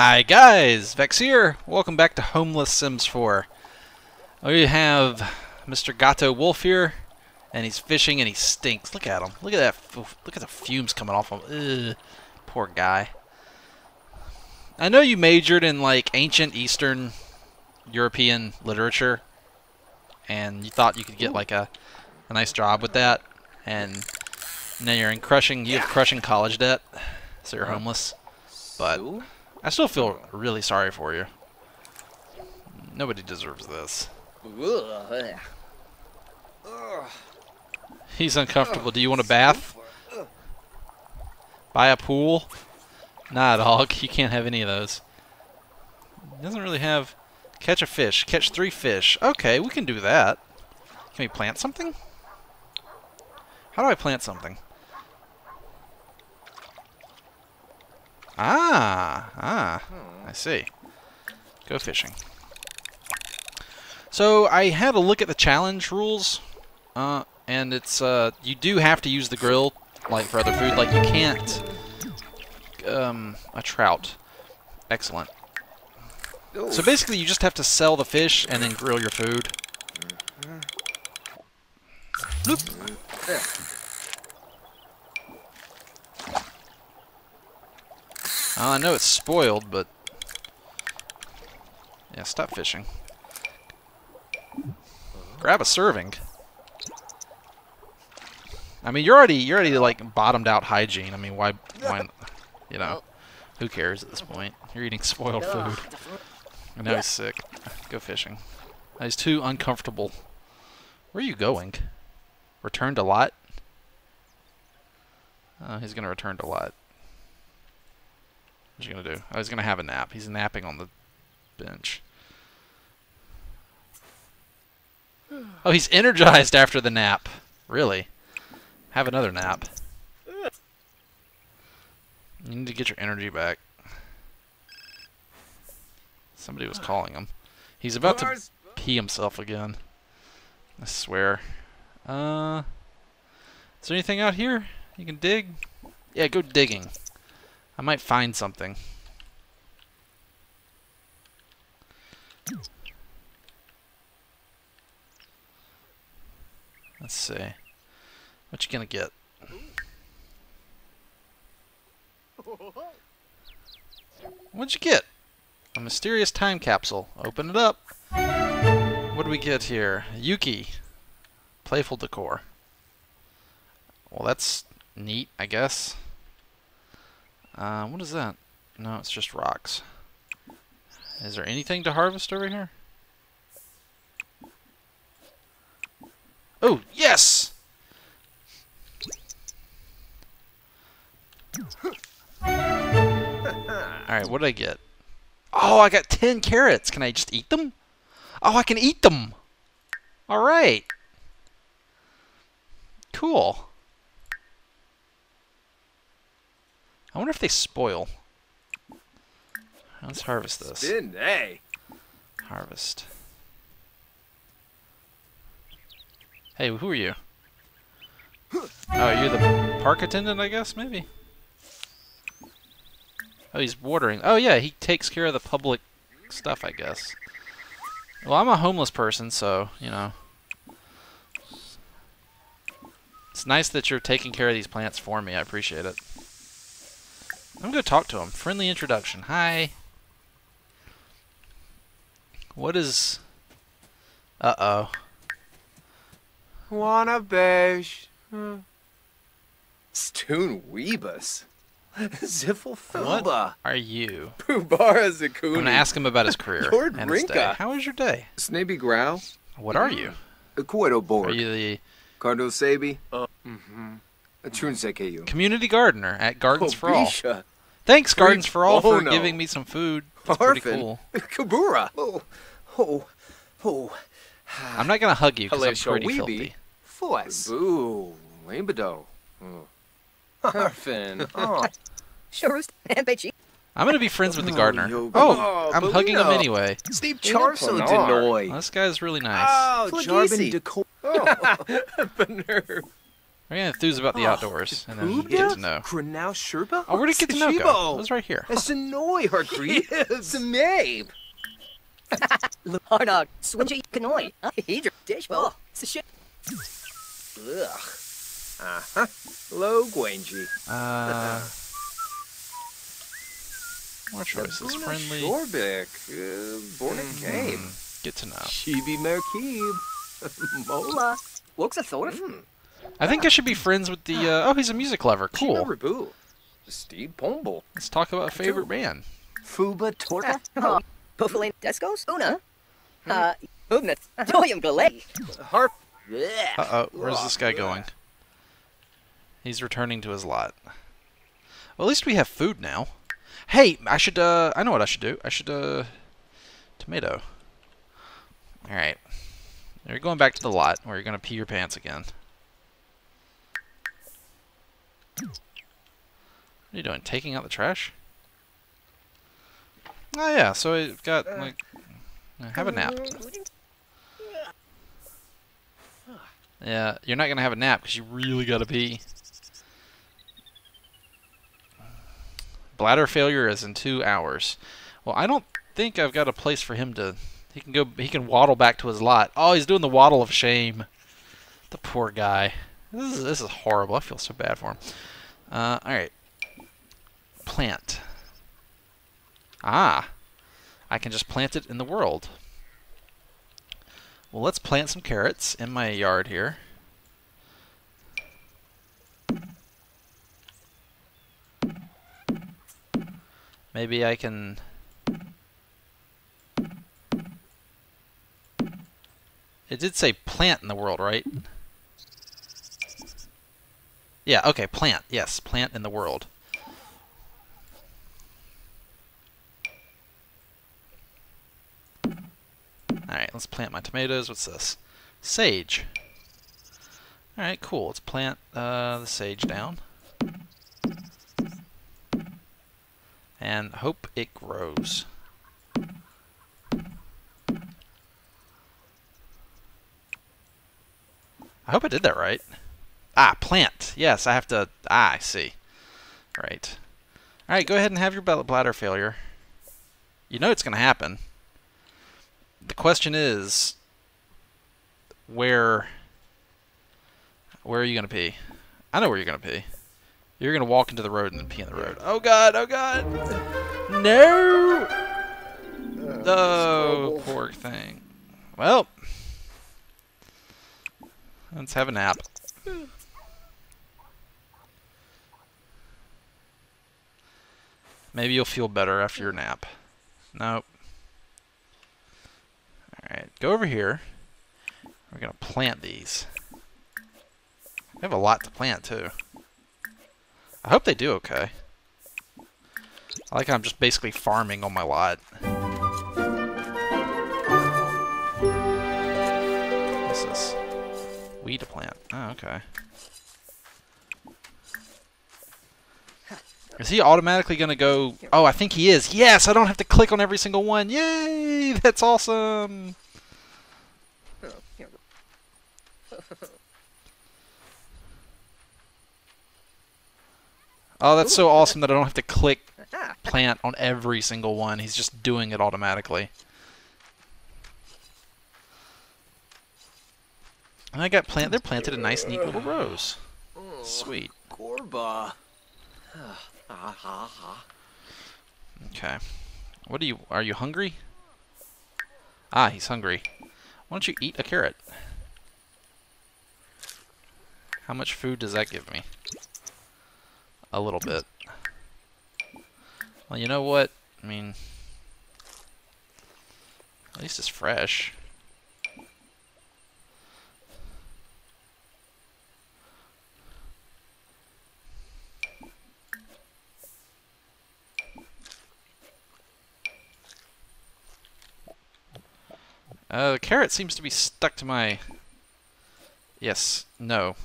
Hi guys, Vex here. Welcome back to Homeless Sims 4. We have Mr. Gatto Wolf here, and he's fishing and he stinks. Look at him. Look at that. Look at the fumes coming off him. Ugh, poor guy. I know you majored in like ancient Eastern European literature, and you thought you could get like a nice job with that, and now you're in crushing. You have crushing college debt, so you're homeless. But I still feel really sorry for you. Nobody deserves this. He's uncomfortable. Do you want a bath? By a pool? Nah, dog. You can't have any of those. He doesn't really have... Catch a fish. Catch 3 fish. Okay, we can do that. Can we plant something? How do I plant something? I see. Go fishing. So I had a look at the challenge rules, and it's you do have to use the grill like for other food. Like you can't a trout. Excellent. So basically, you just have to sell the fish and then grill your food. Bloop. I know it's spoiled, but yeah, stop fishing. Grab a serving. I mean, you're already like bottomed out hygiene. I mean, why, you know, who cares at this point? You're eating spoiled food. And now he's sick. Go fishing. He's too uncomfortable. Where are you going? Return to lot? He's gonna return to lot. What's he gonna do? Oh, he's gonna have a nap. He's napping on the bench. Oh, he's energized after the nap. Really? Have another nap. You need to get your energy back. Somebody was calling him. He's about to pee himself again. I swear. Is there anything out here you can dig? Yeah, go digging. I might find something. Let's see. What you gonna get? What'd you get? A mysterious time capsule. Open it up. What do we get here? Yuki. Playful decor. Well, that's neat, I guess. What is that? No, it's just rocks. Is there anything to harvest over here? Oh, yes! Alright, what did I get? Oh, I got 10 carrots. Can I just eat them? Oh, I can eat them! Alright. Cool. I wonder if they spoil. Let's harvest this. Harvest. Hey, who are you? Oh, you're the park attendant, I guess, maybe? Oh, he's watering. Oh, yeah, he takes care of the public stuff, I guess. Well, I'm a homeless person, so, you know. It's nice that you're taking care of these plants for me. I appreciate it. I'm going to talk to him. Friendly introduction. Hi. What is... Uh-oh. Wanna beige. Stoon Weebus. Zifflephilba. What are you? Poobara Zakuni. I'm going to ask him about his career and his day. How was your day? Snaby Growl. What are you? Koido Borg. Are you the... Cardo Sabi. Community gardener at Gardens for All. Thanks, Gardens for All, for giving me some food. That's pretty cool. Kabura. I'm not gonna hug you because I'm pretty filthy. Boo, Lambedo. I'm gonna be friends with the gardener. Oh, I'm hugging him anyway. Steve Charso Denoy. This guy's really nice. Oh, Jarbin Deco. We're gonna enthuse about the outdoors, and then get to know. Oh, where did get to know go? It was right here. More choices. Friendly. Get to know. I think I should be friends with the. Oh, he's a music lover. Cool. Let's talk about a favorite band. Fuba Torta. Buffalin Descos. Una. Harp. Where's this guy going? He's returning to his lot. Well, at least we have food now. Hey, I should. I know what I should do. I should. Tomato. All right. You're going back to the lot where you're gonna pee your pants again. What are you doing? Taking out the trash? Oh yeah, so I've got like have a nap. Yeah, you're not gonna have a nap because you really gotta pee. Bladder failure is in 2 hours. Well, I don't think I've got a place for him to. He can go. He can waddle back to his lot. Oh, he's doing the waddle of shame. The poor guy. This is horrible. I feel so bad for him. All right. Plant. Ah, I can just plant it in the world. Well, let's plant some carrots in my yard here. Maybe I can. It did say plant in the world, right? Yeah, okay, plant. Yes, plant in the world. Alright, let's plant my tomatoes. What's this? Sage. Alright, cool. Let's plant the sage down. And hope it grows. I hope I did that right. Ah, plant. Yes, I have to. Ah, I see. Right. Alright, go ahead and have your bladder failure. You know it's going to happen. The question is, where are you going to pee? I know where you're going to pee. You're going to walk into the road and then pee in the road. Oh, God. Oh, God. No. Oh, poor thing. Well, let's have a nap. Maybe you'll feel better after your nap. Nope. Alright, go over here. We're going to plant these. We have a lot to plant, too. I hope they do okay. I like how I'm just basically farming on my lot. What's this? Weed to plant. Oh, okay. Is he automatically going to go... Oh, I think he is. Yes, I don't have to click on every single one. Yay! That's awesome! Oh, that's so awesome that I don't have to click plant on every single one. He's just doing it automatically. And I got plant. They're planted in nice, neat little rows. Sweet. Corba. Okay. What do you... Are you hungry? Ah, he's hungry. Why don't you eat a carrot? How much food does that give me? A little bit. Well, you know what? I mean... At least it's fresh. The carrot seems to be stuck to my... Yes. No.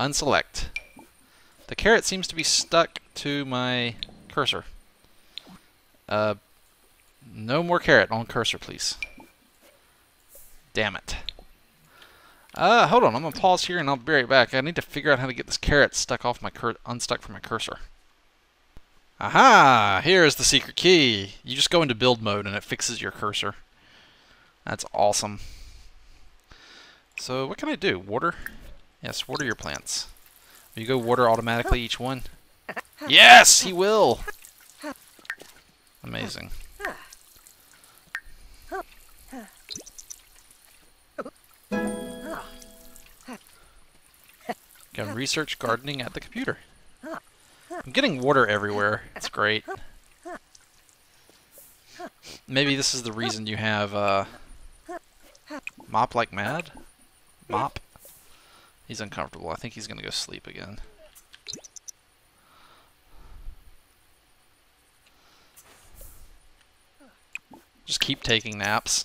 Unselect. The carrot seems to be stuck to my cursor. No more carrot on cursor, please. Damn it. Hold on, I'm gonna pause here and I'll be right back. I need to figure out how to get this carrot stuck off my unstuck from my cursor. Aha! Here is the secret key. You just go into build mode and it fixes your cursor. That's awesome. So what can I do? Water? Yes, water your plants. You go water automatically each one. Yes, he will. Amazing. Can research gardening at the computer. I'm getting water everywhere. It's great. Maybe this is the reason you have mop like mad. Mop. He's uncomfortable. I think he's gonna go sleep again. Just keep taking naps.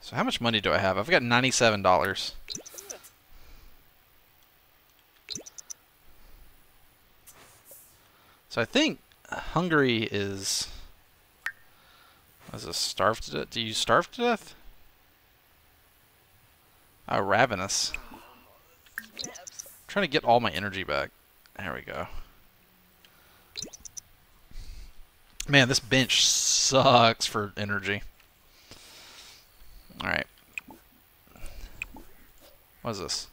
So how much money do I have? I've got $97. So I think Hungary is... Is this starved to death? Do you starve to death? Oh, ravenous. I'm trying to get all my energy back. There we go. Man, this bench sucks for energy. Alright. What is this?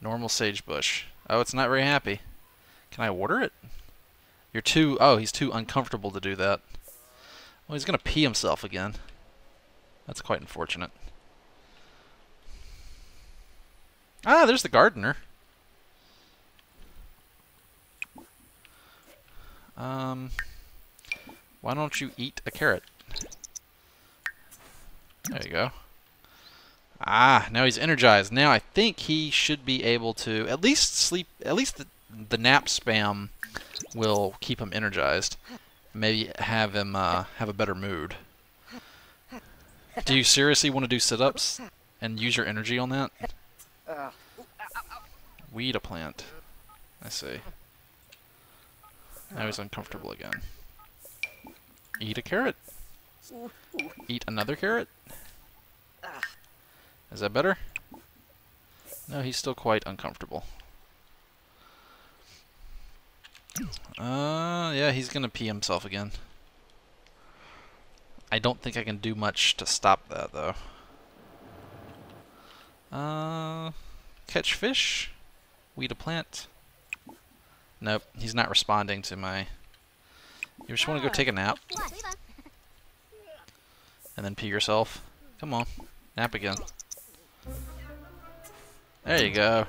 Normal sagebush. Oh, it's not very happy. Can I water it? You're too... Oh, he's too uncomfortable to do that. Well, he's going to pee himself again. That's quite unfortunate. Ah, there's the gardener. Why don't you eat a carrot? There you go. Ah, now he's energized. Now I think he should be able to at least sleep. At least the nap spam will keep him energized. Maybe have him have a better mood. Do you seriously want to do sit-ups and use your energy on that? Weed a plant. I see. Now he's uncomfortable again. Eat a carrot. Eat another carrot. Is that better? No, he's still quite uncomfortable. Yeah, he's gonna pee himself again. I don't think I can do much to stop that, though. Catch fish? Weed a plant? Nope, he's not responding to my... You just want to go take a nap? And then pee yourself? Come on, nap again. There you go.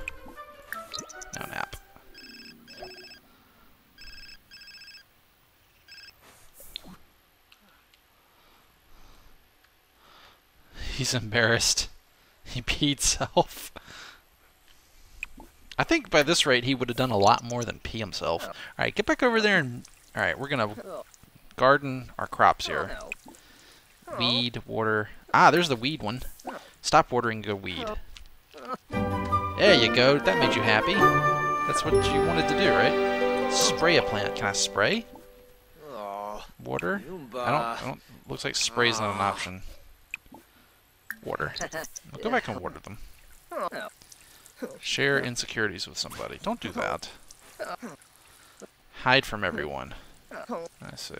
Now nap. He's embarrassed. He peed self. I think by this rate he would have done a lot more than pee himself. All right, get back over there and... All right, we're going to garden our crops here. Weed, water... Ah, there's the weed one. Stop watering and go weed. There you go. That made you happy. That's what you wanted to do, right? Spray a plant. Can I spray? Water? I don't... Looks like spray's not an option. Water. I'll go back and water them. Share insecurities with somebody. Don't do that. Hide from everyone. I see.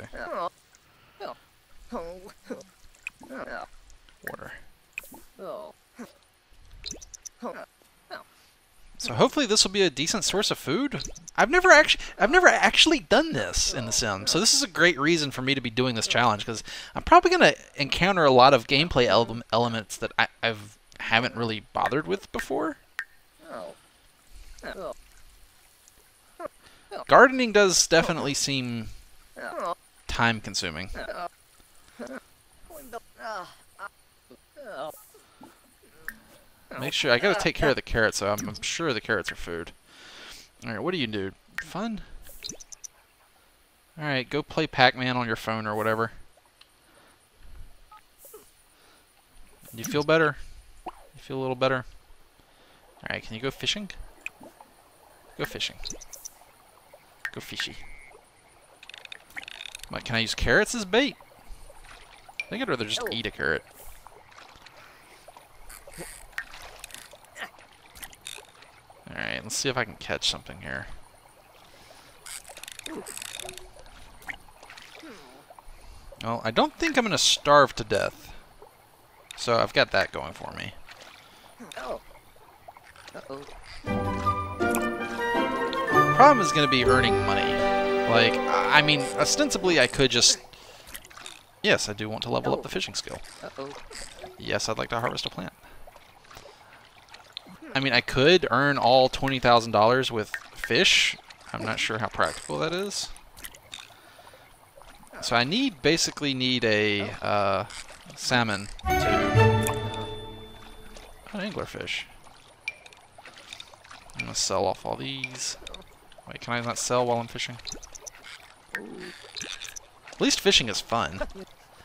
Water. So hopefully this will be a decent source of food. I've never actually done this in The Sims, so this is a great reason for me to be doing this challenge, because I'm probably going to encounter a lot of gameplay elements that I haven't really bothered with before. Gardening does definitely seem time-consuming. Make sure, I gotta take care of the carrots, so I'm sure the carrots are food. Alright, what do you do? Fun? Alright, go play Pac-Man on your phone or whatever. You feel better? You feel a little better? Alright, can you go fishing? Go fishing. Go fishy. What, can I use carrots as bait? I think I'd rather just eat a carrot. Alright, let's see if I can catch something here. Well, I don't think I'm going to starve to death. So I've got that going for me. The problem is going to be earning money. Like, I mean, ostensibly I could just... Yes, I do want to level up the fishing skill. Yes, I'd like to harvest a plant. I mean, I could earn all $20,000 with fish. I'm not sure how practical that is. So I need, basically need a salmon to... An anglerfish. I'm going to sell off all these. Wait, can I not sell while I'm fishing? At least fishing is fun.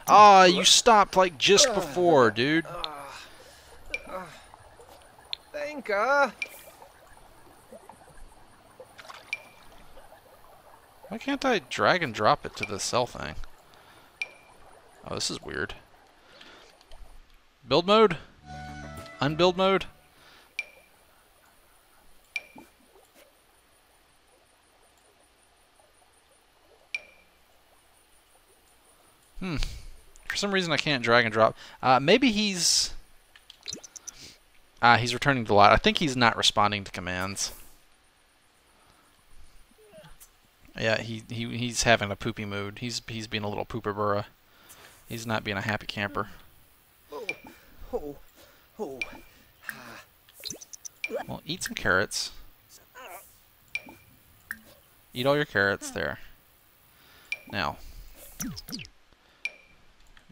Ah, you stopped like just before, dude. Why can't I drag and drop it to the sell thing? Oh, this is weird. Build mode? Unbuild mode? For some reason I can't drag and drop. Maybe he's... he's returning to the lot. I think he's not responding to commands. Yeah, he's having a poopy mood. He's being a little pooperbura. He's not being a happy camper. Well, eat some carrots. Eat all your carrots there. Now...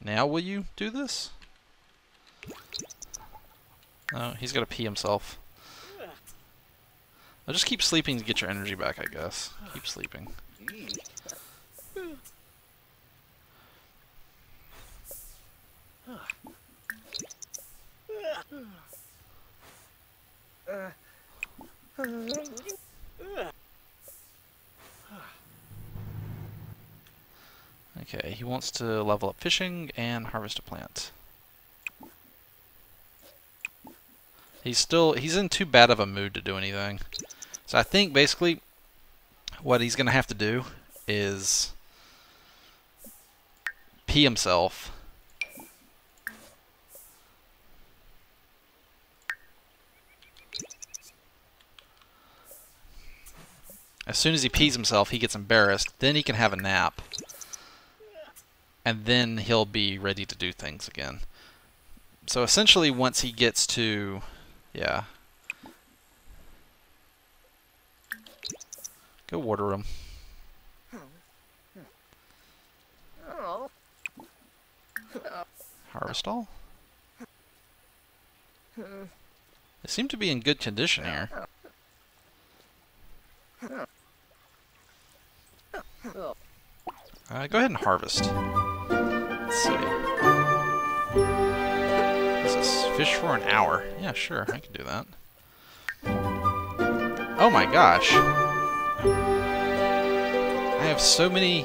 Now will you do this? Oh, he's gotta pee himself. I'll just keep sleeping to get your energy back, I guess. Keep sleeping. Okay, he wants to level up fishing and harvest a plant. He's in too bad of a mood to do anything. So I think basically what he's going to have to do is pee himself. As soon as he pees himself, he gets embarrassed. Then he can have a nap. And then he'll be ready to do things again. So essentially once he gets to... Yeah. Go water him. Harvest all? They seem to be in good condition here. Go ahead and harvest. Let's see. This is fish for an hour. Yeah, sure, I can do that. Oh my gosh! I have so many...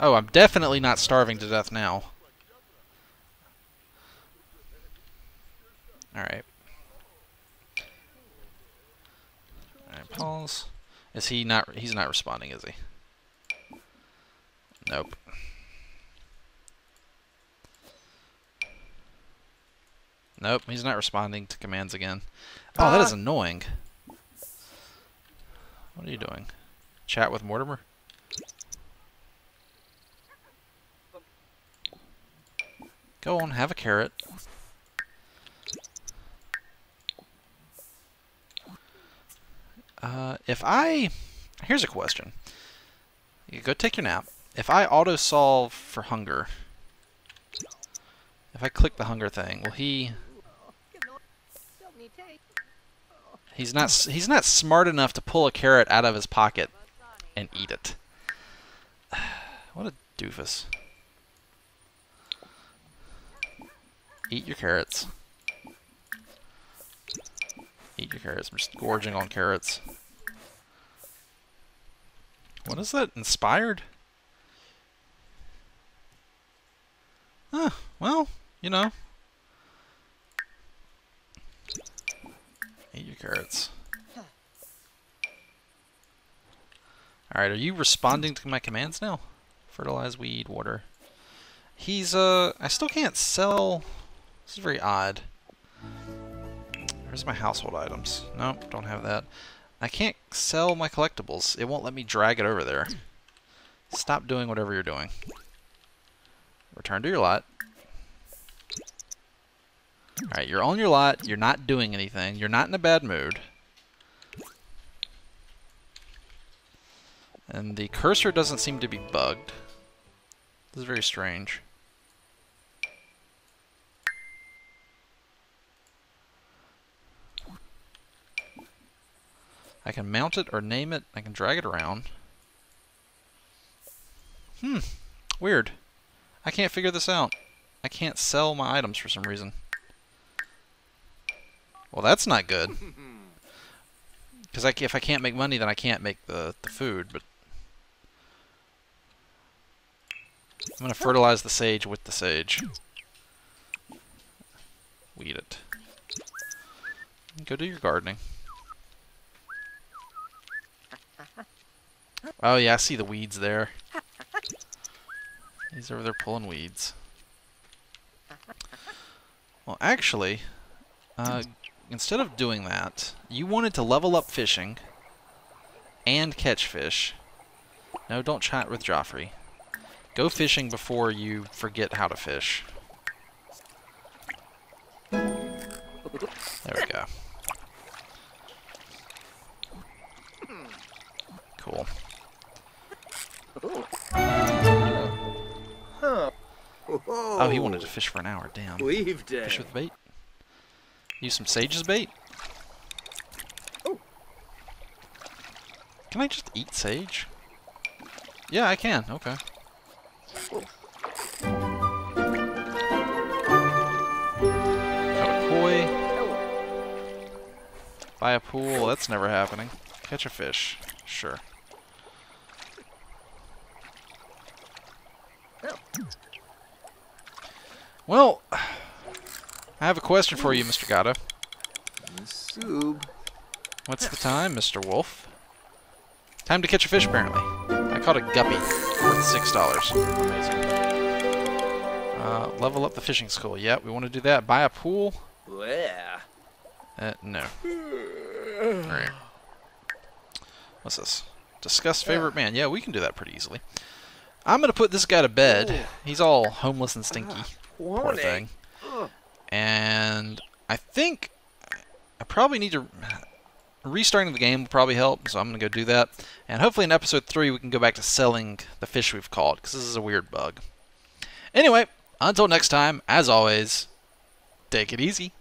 Oh, I'm definitely not starving to death now. Alright. Alright, pause. Is he not... He's not responding, is he? Nope. Nope, he's not responding to commands again. Oh, that is annoying. What are you doing? Chat with Mortimer? Go on, have a carrot. Here's a question. You go take your nap. If I auto-solve for hunger, if I click the hunger thing, will he... He's not smart enough to pull a carrot out of his pocket and eat it. What a doofus. Eat your carrots. Eat your carrots. I'm just gorging on carrots. What is that? Inspired? Well, you know. Eat your carrots. Alright, are you responding to my commands now? Fertilize, weed, water. He's, I still can't sell... This is very odd. Where's my household items? Nope, don't have that. I can't sell my collectibles. It won't let me drag it over there. Stop doing whatever you're doing. Return to your lot. Alright, you're on your lot. You're not doing anything. You're not in a bad mood. And the cursor doesn't seem to be bugged. This is very strange. I can mount it or name it. I can drag it around. Weird. I can't figure this out. I can't sell my items for some reason. Well, that's not good. Because if I can't make money, then I can't make the food, but... I'm going to fertilize the sage with the sage. Weed it. Go do your gardening. Oh yeah, I see the weeds there. He's over there pulling weeds. Well, actually, instead of doing that, you wanted to level up fishing and catch fish. No, don't chat with Joffrey. Go fishing before you forget how to fish. There we go. Cool. Oh, he wanted to fish for an hour. Damn. Fish with bait. Use some sage's bait. Can I just eat sage? Yeah, I can. Okay. Got a koi. Buy a pool. That's never happening. Catch a fish. Sure. Well, I have a question for you, Mr. Gatto. What's the time, Mr. Wolf? Time to catch a fish, apparently. I caught a guppy worth $6. Amazing. Level up the fishing school. Yeah, we want to do that. Buy a pool? No. Alright. What's this? Discuss favorite man. Yeah, we can do that pretty easily. I'm going to put this guy to bed. He's all homeless and stinky. Poor thing. And I think I probably need to... Restarting the game will probably help, so I'm going to go do that. And hopefully in episode 3 we can go back to selling the fish we've caught, because this is a weird bug. Anyway, until next time, as always, take it easy.